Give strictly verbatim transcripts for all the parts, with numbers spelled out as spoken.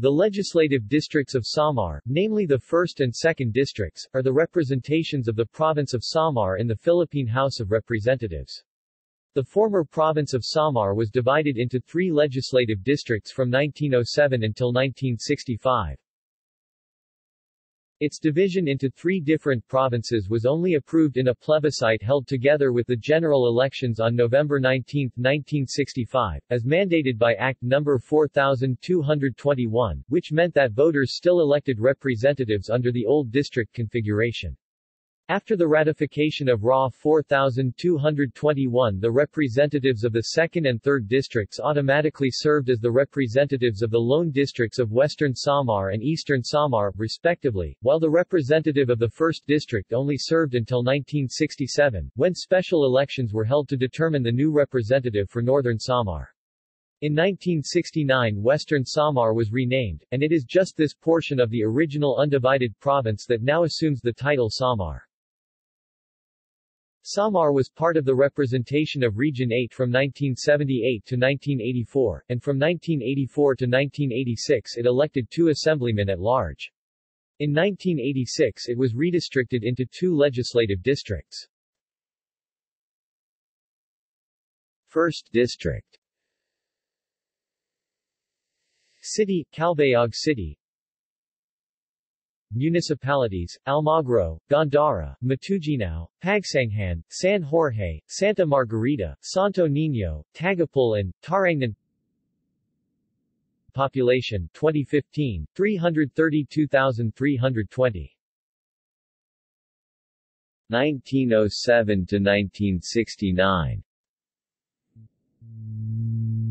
The legislative districts of Samar, namely the first and second districts, are the representations of the province of Samar in the Philippine House of Representatives. The former province of Samar was divided into three legislative districts from nineteen oh seven until nineteen sixty-five. Its division into three different provinces was only approved in a plebiscite held together with the general elections on November nineteenth, nineteen sixty-five, as mandated by Act number four thousand two hundred twenty-one, which meant that voters still elected representatives under the old district configuration. After the ratification of R A four thousand two hundred twenty-one, the representatives of the second and third districts automatically served as the representatives of the lone districts of Western Samar and Eastern Samar, respectively, while the representative of the first district only served until nineteen sixty-seven, when special elections were held to determine the new representative for Northern Samar. In nineteen sixty-nine, Western Samar was renamed, and it is just this portion of the original undivided province that now assumes the title Samar. Samar was part of the representation of Region eight from nineteen seventy-eight to nineteen eighty-four, and from nineteen eighty-four to nineteen eighty-six it elected two assemblymen at large. In nineteen eighty-six it was redistricted into two legislative districts. First District: City, Calbayog City. Municipalities: Almagro, Gandara, Matuguinao, Pagsanghan, San Jorge, Santa Margarita, Santo Niño, Tagapulan, Tarangnan. Population: twenty fifteen, three hundred thirty-two thousand three hundred twenty. nineteen oh seven to nineteen sixty-nine.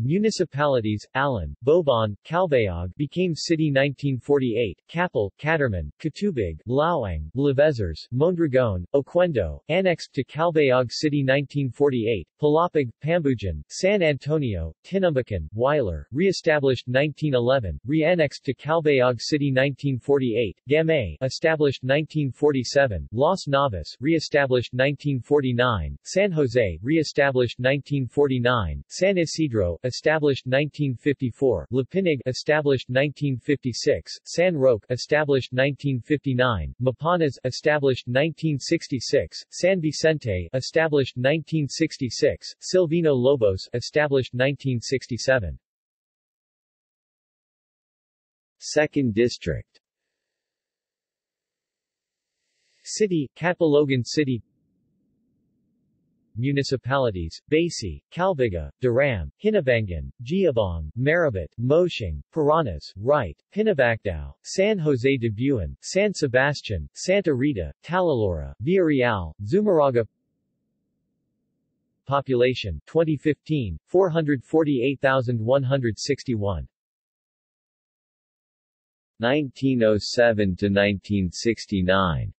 Municipalities: Alon, Boban, Calbayog became city nineteen forty-eight, Capel, Caterman, Katubig, Lauang, Lavezers, Mondragon, Oquendo, annexed to Calbayog City nineteen forty-eight, Palapag, Pambujan, San Antonio, Tinumbacan, Weiler, re-established nineteen eleven, re-annexed to Calbayog City nineteen forty-eight, Gamay, established nineteen forty-seven, Las Navas, re-established nineteen forty-nine, San Jose, re-established nineteen forty-nine, San Isidro, established nineteen fifty-four, Lapinig, established nineteen fifty-six, San Roque, established nineteen fifty-nine, Mapanas, established nineteen sixty-six, San Vicente, established nineteen sixty-six, Silvino Lobos, established nineteen sixty-seven. Second District: City, Catbalogan City. Municipalities: Bassi, Calbiga, Daram, Hinabangan, Giabong, Maribit, Moshing, Paranas, Wright, Pinabacdao, San Jose de Buin, San Sebastian, Santa Rita, Talalora, Villarreal, Zumaraga. Population: twenty fifteen, four hundred forty-eight thousand one hundred sixty-one. nineteen oh seven to nineteen sixty-nine.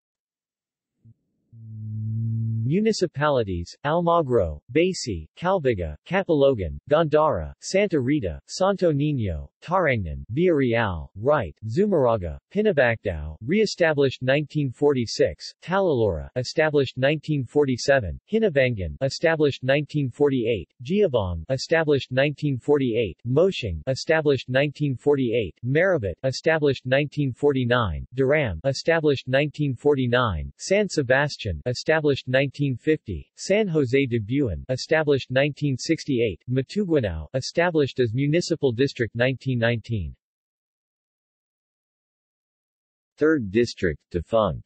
Municipalities: Almagro, Bassi, Calbiga, Catbalogan, Gandara, Santa Rita, Santo Niño, Tarangnan, Villarreal, Wright, Zumaraga, Pinabacdao, re-established nineteen forty-six, Talalora, established nineteen forty-seven, Hinabangan, established nineteen forty-eight, Giabong, established nineteen forty-eight, Moshing, established nineteen forty-eight, Maribit, established nineteen forty-nine, Daram, established nineteen forty-nine, San Sebastian, established nineteen fifty, San Jose de Buin, established nineteen sixty-eight, Matuguinao, established as Municipal District nineteen nineteen. Third District: Defunct.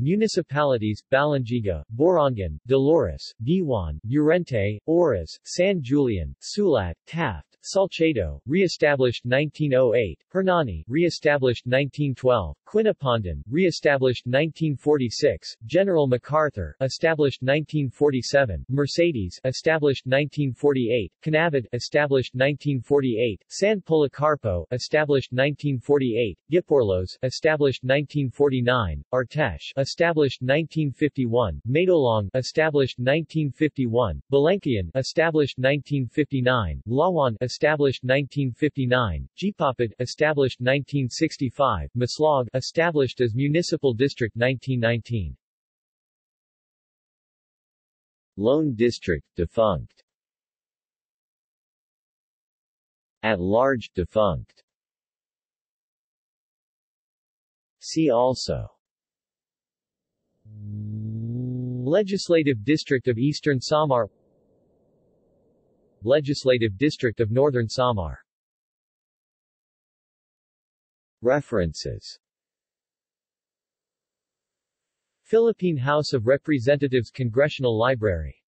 Municipalities: Balangiga, Borongan, Dolores, Diwan, Urente, Oras, San Julian, Sulat, Taft, Salcedo, re-established nineteen oh eight, Hernani, re-established nineteen twelve, Quinapondan, re-established nineteen forty-six, General MacArthur, established nineteen forty-seven, Mercedes, established nineteen forty-eight, Canavid, established nineteen forty-eight, San Policarpo, established nineteen forty-eight, Giporlos, established nineteen forty-nine, Artesh, established nineteen fifty-one, Maydolong, established nineteen fifty-one, Balangayan, established nineteen fifty-nine, Lawan, established nineteen fifty-nine, Gipapid, established nineteen sixty-five, Maslog, established as Municipal District nineteen nineteen. Lone District: Defunct. At large, defunct. See also: Legislative District of Eastern Samar, Legislative District of Northern Samar. References. Philippine House of Representatives Congressional Library.